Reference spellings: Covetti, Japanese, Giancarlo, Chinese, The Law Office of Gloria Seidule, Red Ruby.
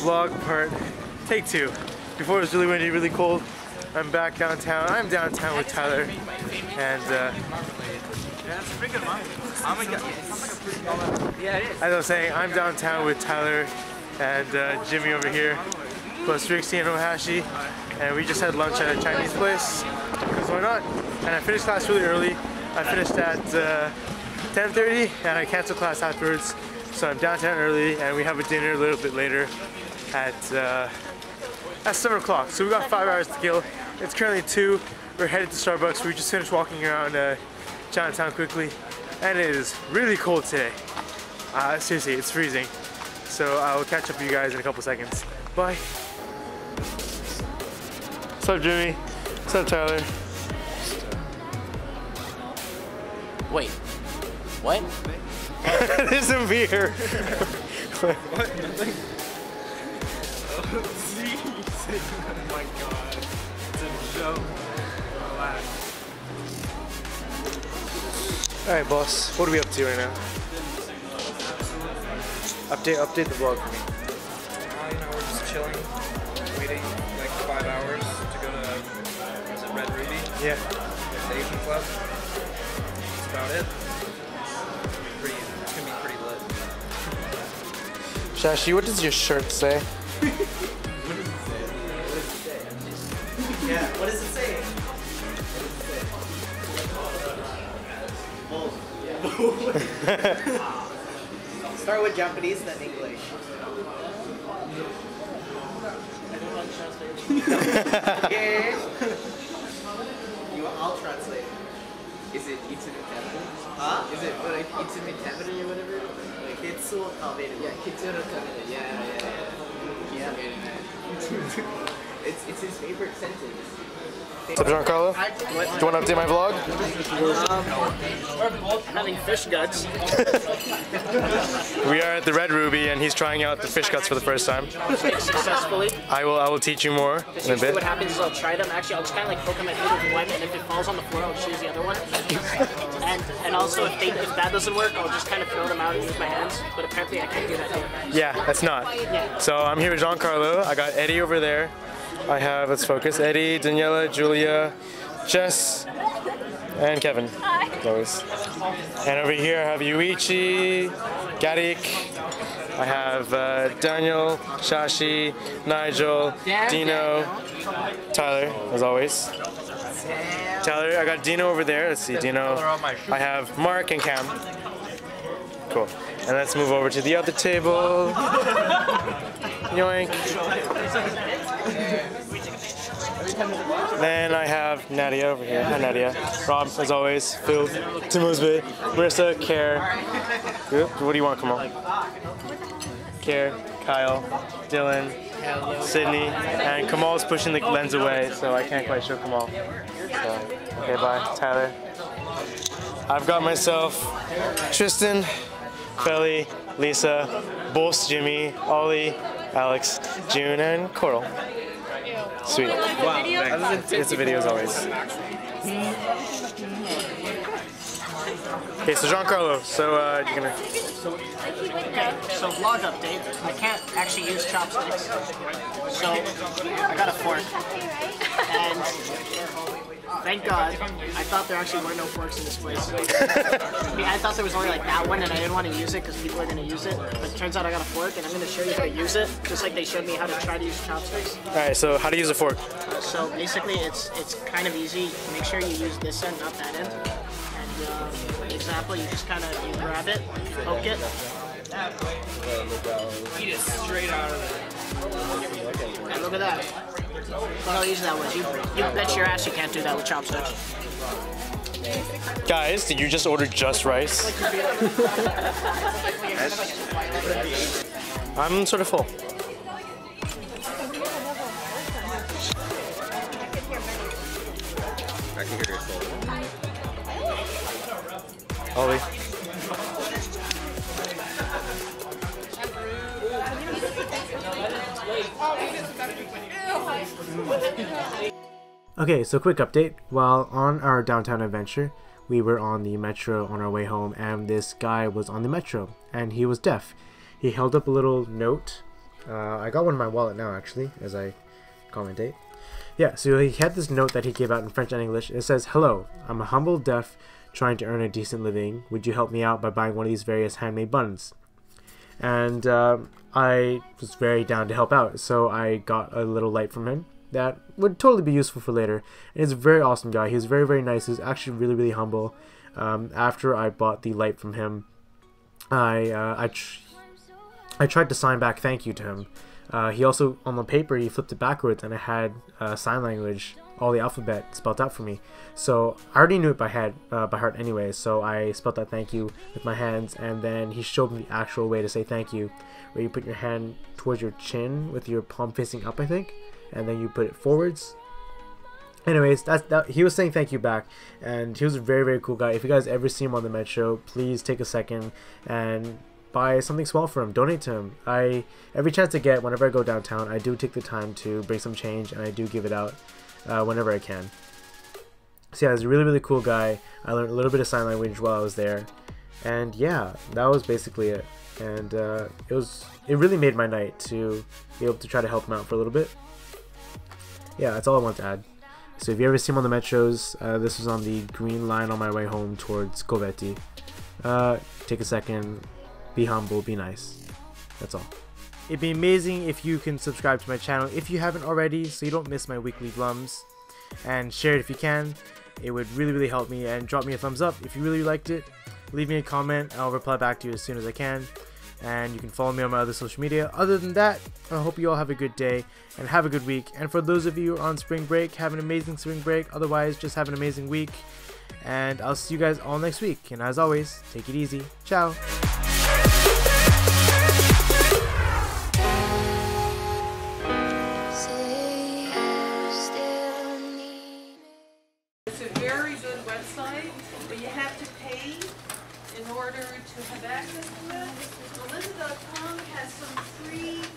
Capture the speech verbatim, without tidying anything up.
vlog part, take two. Before it was really windy, really cold. I'm back downtown. I'm downtown with Tyler, and uh, as I was saying, I'm downtown with Tyler and uh, Jimmy over here, plus Rixie and Ohashi, and we just had lunch at a Chinese place, because why not? And I finished class really early. I finished at uh, ten thirty, and I canceled class afterwards, so I'm downtown early, and we have a dinner a little bit later at uh, at seven o'clock, so we got five hours to kill. It's currently two. We're headed to Starbucks. We just finished walking around uh, Chinatown quickly, and it is really cold today. Uh, seriously, it's freezing. So I will catch up with you guys in a couple seconds. Bye. What's up, Jimmy? What's up, Tyler? Wait, what? There's some beer. What? What? Nothing. Oh, oh my god, it's a joke. Relax. Alright, boss, what are we up to right now? Update, update the vlog for me. Uh, you know, we're just chilling, waiting like five hours to go to, uh, is it Red Ruby? Yeah. The Asian Club. That's about it. It's gonna be pretty, it's gonna be pretty lit. Shashi, what does your shirt say? What does it say? What does it say? I'm just... Yeah, what does it say? What does it say? Oh. Start with Japanese, then English. Okay. You I'll translate. Is it itsunotaburu? Huh? Is it like itsunotaburu or whatever? Like kitsu taburu. Yeah, kitsu taburu. Yeah, yeah, yeah. Yeah. It's it's his favorite sentence. What's up, Giancarlo? Do you want to update my vlog? Um, we're having fish guts. We are at the Red Ruby, and he's trying out the fish guts for the first time. Successfully. I will. I will teach you more in a bit. See what happens is I'll try them. Actually, I'll just kind of like poke them at each with one, and if it falls on the floor, I'll choose the other one. And and also, if, they, if that doesn't work, I'll just kind of throw them out and use my hands. But apparently, I can't do that either. Yeah, that's not. Yeah. So I'm here with Giancarlo. I got Eddie over there. I have, let's focus, Eddie, Daniela, Julia, Jess, and Kevin. Hi. Always. And over here I have Yuichi, Garik, I have uh, Daniel, Shashi, Nigel, Dino, Tyler, as always. Tyler, I got Dino over there, let's see, Dino. I have Mark and Cam. Cool. And let's move over to the other table. Yoink. Then I have Nadia over here. Hi, Nadia. Rob, as always. Phil, Timuzbe, Marissa, Care. What do you want, Kamal? Care, Kyle, Dylan, Sydney, and Kamal's pushing the lens away, so I can't quite show Kamal. So, okay, bye. Tyler. I've got myself Tristan, Feli, Lisa, Bolst, Jimmy, Ollie, Alex, June, and Coral. Sweet. Wow. It's a video as always. Okay, so Giancarlo, so uh, you're gonna. So vlog update. I can't actually use chopsticks, so I got a fork. And thank God, I thought there actually were no forks in this place. I, mean, I thought there was only like that one, and I didn't want to use it because people are gonna use it. But it turns out I got a fork, and I'm gonna show you how to use it, just like they showed me how to try to use chopsticks. All right, so how to use a fork? So basically, it's it's kind of easy. Make sure you use this end, not that end. Uh, for example, you just kind of grab it, poke it. Eat it straight out of it. And look at that. How easy that was. You, you bet your ass you can't do that with chopsticks. Guys, did you just order just rice? I'm sort of full. I can hear your soul. Ollie. Okay, so quick update. While on our downtown adventure, we were on the metro on our way home, and this guy was on the metro, and he was deaf. He held up a little note Uh, I got one in my wallet now, actually, as I commentate. Yeah, so he had this note that he gave out in French and English. It says, "Hello, I'm a humble deaf trying to earn a decent living. Would you help me out by buying one of these various handmade buns?" And uh, I was very down to help out, so I got a little light from him that would totally be useful for later. And he's a very awesome guy. He was very, very nice. He was actually really, really humble. Um, after I bought the light from him, I uh, I, tr I tried to sign back thank you to him. Uh, he also, on the paper, he flipped it backwards, and I had uh, sign language, all the alphabet spelled out for me. So I already knew it by head, uh, by heart anyway, so I spelled out thank you with my hands, and then he showed me the actual way to say thank you, where you put your hand towards your chin with your palm facing up, I think, and then you put it forwards. Anyways, that's, that, he was saying thank you back, and he was a very, very cool guy. If you guys ever see him on the Med Show, please take a second and buy something small for him. Donate to him. I every chance I get, whenever I go downtown, I do take the time to bring some change, and I do give it out uh, whenever I can. So yeah, he's a really, really cool guy. I learned a little bit of sign language while I was there, and yeah, that was basically it. And uh, it was it really made my night to be able to try to help him out for a little bit. Yeah, that's all I want to add. So if you ever see him on the Met shows, uh, this was on the green line on my way home towards Covetti. Uh, take a second, be humble, be nice. That's all. It'd be amazing if you can subscribe to my channel if you haven't already, so you don't miss my weekly glums. And share it if you can. It would really, really help me. And drop me a thumbs up if you really liked it. Leave me a comment. I'll reply back to you as soon as I can. And you can follow me on my other social media. Other than that, I hope you all have a good day and have a good week. And for those of you who are on spring break, have an amazing spring break. Otherwise, just have an amazing week. And I'll see you guys all next week. And as always, take it easy. Ciao. It's a very good website, but you have to pay in order to have access to it. Melinda dot com has some free